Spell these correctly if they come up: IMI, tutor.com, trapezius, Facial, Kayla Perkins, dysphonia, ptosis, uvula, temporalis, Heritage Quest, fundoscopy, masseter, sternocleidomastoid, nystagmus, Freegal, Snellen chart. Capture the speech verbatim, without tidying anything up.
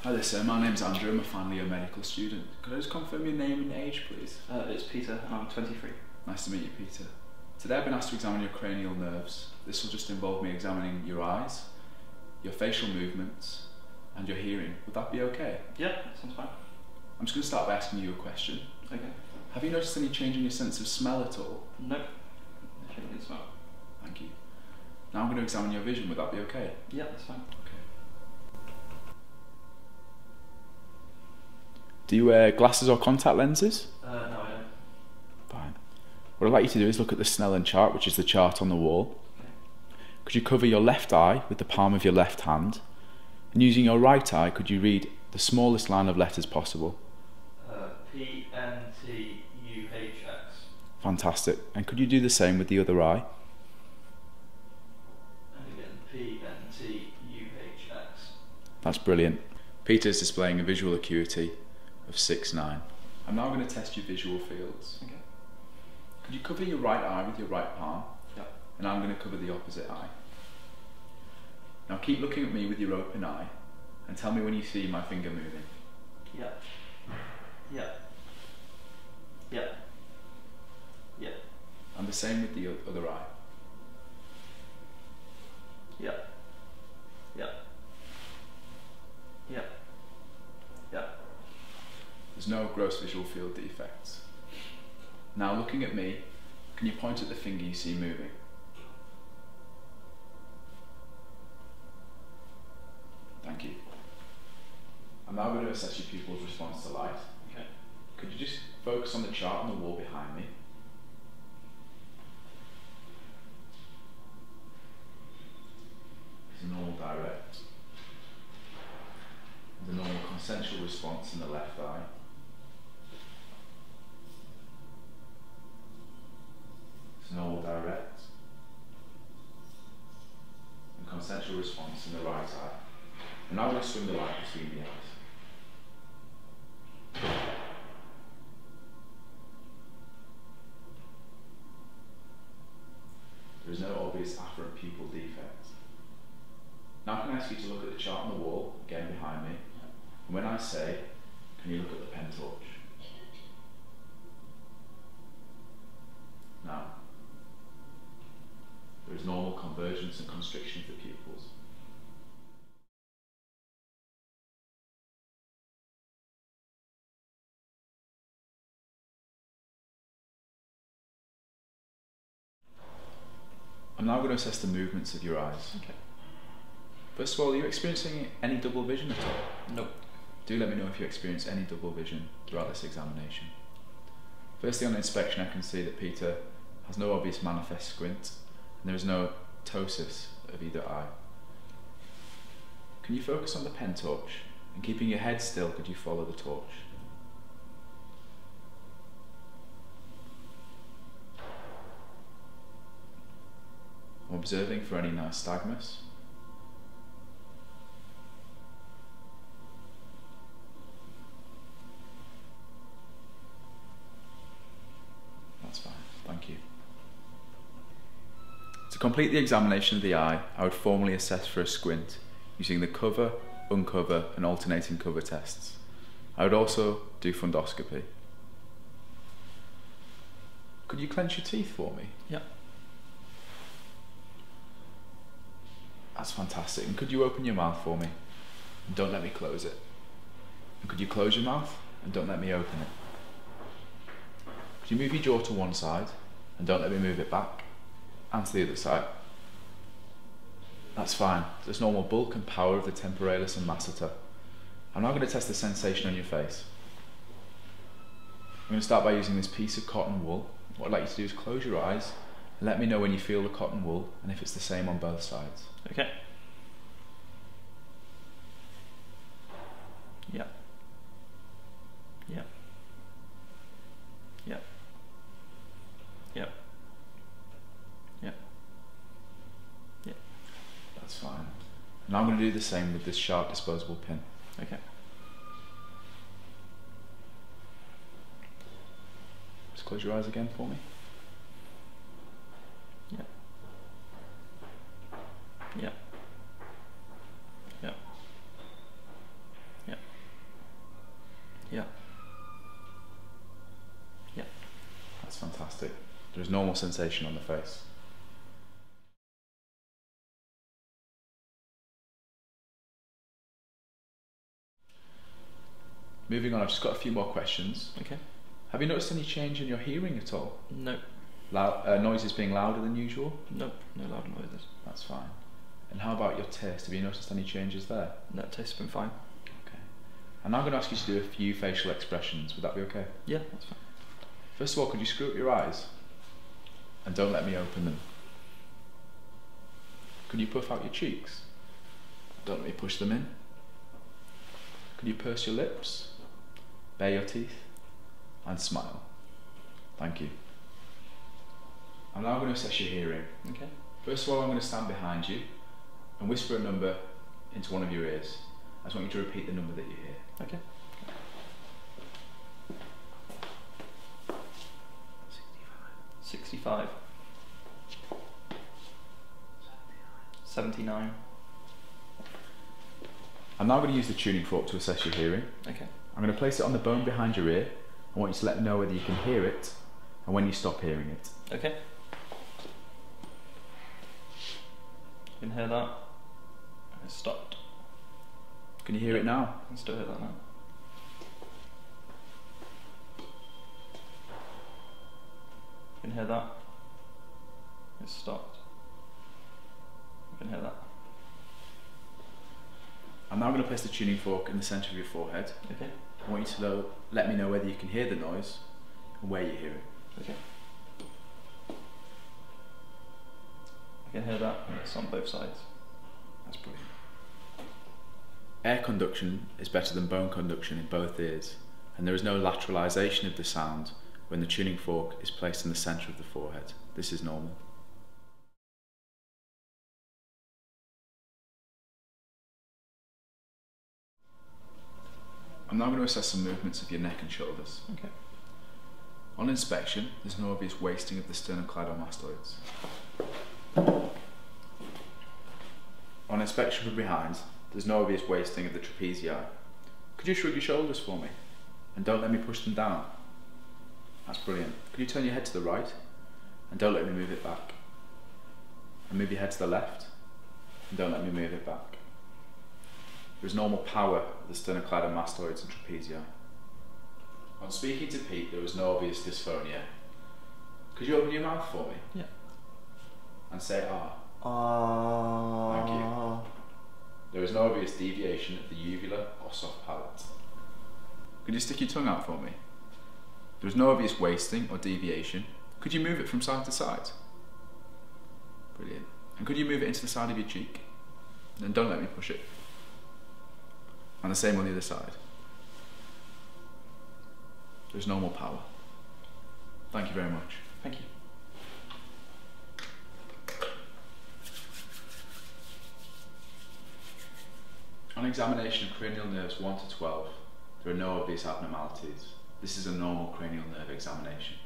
Hi there, sir. My name's Andrew. I'm a final year medical student. Could I just confirm your name and age, please? Uh, it's Peter. I'm twenty-three. Nice to meet you, Peter. Today I've been asked to examine your cranial nerves. This will just involve me examining your eyes, your facial movements, and your hearing. Would that be okay? Yeah, that sounds fine. I'm just going to start by asking you a question. Okay. Have you noticed any change in your sense of smell at all? Nope. I shouldn't get smell. Thank you. Now I'm going to examine your vision. Would that be okay? Yeah, that's fine. Okay. Do you wear glasses or contact lenses? Uh, no, I don't. Fine. What I'd like you to do is look at the Snellen chart, which is the chart on the wall. Okay. Could you cover your left eye with the palm of your left hand? And using your right eye, could you read the smallest line of letters possible? Uh, P N T U H X. Fantastic. And could you do the same with the other eye? And again, P N T U H X. That's brilliant. Peter's displaying a visual acuity of six nine. I'm now going to test your visual fields. Okay. Could you cover your right eye with your right palm? Yeah. And I'm going to cover the opposite eye. Now keep looking at me with your open eye and tell me when you see my finger moving. Yeah. Yeah. Yeah. Yeah. And the same with the other eye. Yeah. Yeah. Yeah. There's no gross visual field defects. Now looking at me, can you point at the finger you see moving? Thank you. I'm now going to assess your pupil's response to light. Okay. Could you just focus on the chart on the wall behind me? There's a normal direct. There's a normal consensual response in the left eye. Normal direct and consensual response in the right eye. And now I'm going to swing the light between the eyes. There is no obvious afferent pupil defect. Now I can ask you to look at the chart on the wall, again behind me, and when I say, can you look at the pen torch? Now, there is normal convergence and constriction of the pupils. I'm now going to assess the movements of your eyes. Okay. First of all, are you experiencing any double vision at all? No. Do let me know if you experience any double vision throughout this examination. Firstly, on inspection, I can see that Peter has no obvious manifest squint. There is no ptosis of either eye. Can you focus on the pen torch? And keeping your head still, could you follow the torch? I'm observing for any nystagmus. That's fine, thank you. To complete the examination of the eye, I would formally assess for a squint using the cover, uncover and alternating cover tests. I would also do fundoscopy. Could you clench your teeth for me? Yeah. That's fantastic. And could you open your mouth for me? And don't let me close it. And could you close your mouth and don't let me open it? Could you move your jaw to one side and don't let me move it back? And to the other side. That's fine. There's normal bulk and power of the temporalis and masseter. I'm now going to test the sensation on your face. I'm going to start by using this piece of cotton wool. What I'd like you to do is close your eyes and let me know when you feel the cotton wool and if it's the same on both sides. Okay. Yep. Yep. Yep. Yep. That's fine. And I'm going to do the same with this sharp disposable pin. Okay. close your eyes again for me. Yeah. Yeah. Yeah. Yeah. Yeah. Yeah. That's fantastic. There's normal sensation on the face. Moving on, I've just got a few more questions. Okay. Have you noticed any change in your hearing at all? No. Loud, uh, noises being louder than usual? Nope, no loud noises. That's fine. And how about your taste? Have you noticed any changes there? No, taste's been fine. Okay. I'm now going to ask you to do a few facial expressions. Would that be okay? Yeah, that's fine. First of all, could you screw up your eyes? And don't let me open them. Could you puff out your cheeks? Don't let me push them in. Could you purse your lips? Bare your teeth? And smile. Thank you. I'm now going to assess your hearing. Okay. First of all, I'm going to stand behind you and whisper a number into one of your ears. I just want you to repeat the number that you hear. Okay. sixty-five. seventy-nine. I'm now going to use the tuning fork to assess your hearing. Okay. I'm going to place it on the bone behind your ear. I want you to let me know whether you can hear it and when you stop hearing it. Okay. You can hear that. It's stopped. Can you hear it now? I can still hear that now. You can hear that. It's stopped. You can hear that. I'm now going to place the tuning fork in the centre of your forehead. Okay. I want you to know, let me know whether you can hear the noise and where you hear it. Okay. I can hear that, and it's on both sides. That's brilliant. Air conduction is better than bone conduction in both ears, and there is no lateralisation of the sound when the tuning fork is placed in the centre of the forehead. This is normal. I'm now going to assess some movements of your neck and shoulders. Okay. On inspection, there's no obvious wasting of the sternocleidomastoids. On inspection from behind, there's no obvious wasting of the trapezii. Could you shrug your shoulders for me? And don't let me push them down. That's brilliant. Could you turn your head to the right? And don't let me move it back. And move your head to the left? And don't let me move it back. There is normal power of the sternocleidomastoids and trapezius. On speaking to Pete, there was no obvious dysphonia. Could you open your mouth for me? Yeah. And say ah. Ah. Thank you. There was no obvious deviation of the uvula or soft palate. Could you stick your tongue out for me? There was no obvious wasting or deviation. Could you move it from side to side? Brilliant. And could you move it into the side of your cheek? And don't let me push it. And the same on the other side. There's no more power. Thank you very much. Thank you. On examination of cranial nerves one to twelve, there are no obvious abnormalities. This is a normal cranial nerve examination.